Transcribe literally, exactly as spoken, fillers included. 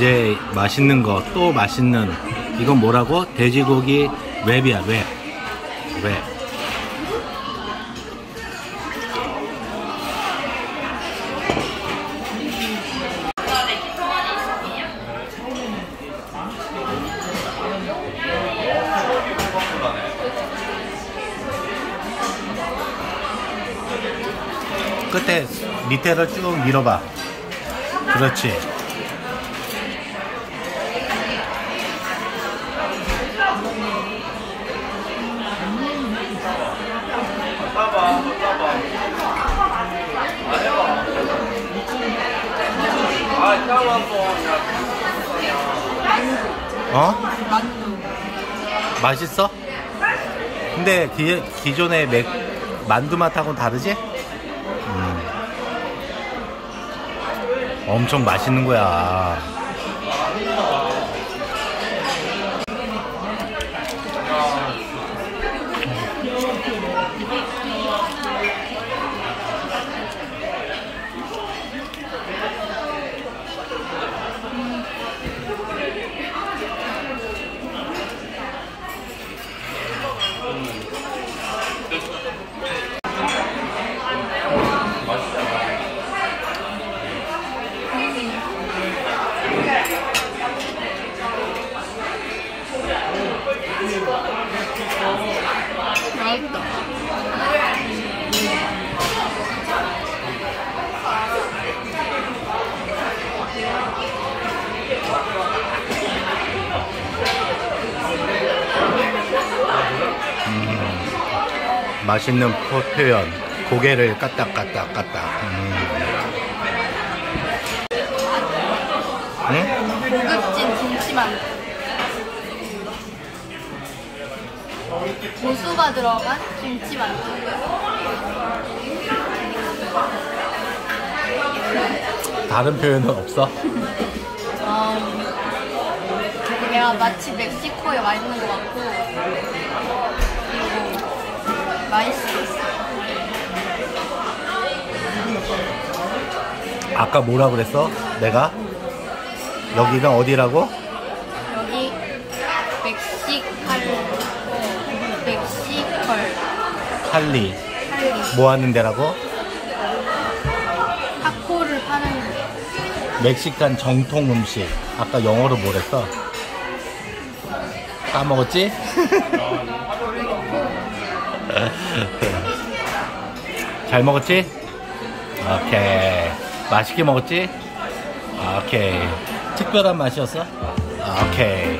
이제 맛있는 거 또 맛있는, 이건 뭐라고? 돼지고기 웹이야, 웹. 웹. 끝에 밑에를 쭉 밀어봐. 그렇지. 어? 맛있어? 근데 기, 기존의 맥, 만두 맛하고는 다르지? 음. 엄청 맛있는 거야. 음, 맛있는 표현, 고개를 까딱까딱까딱. 까딱. 음. 응? 고급진 김치만두, 고수가 들어간 김치만두. 다른 표현은 없어? 어, 내가 마치 멕시코에 와 있는 것 같고, 그리고 맛있어. 아까 뭐라 그랬어? 내가? 여기는 어디라고? 여기 멕시칼리. 칼리. 칼리. 뭐 하는 데라고? 타코를 파는 데. 멕시칸 정통 음식. 아까 영어로 뭐랬어? 까먹었지? 잘 먹었지? 오케이. 맛있게 먹었지? 오케이. 특별한 맛이었어? 오케이.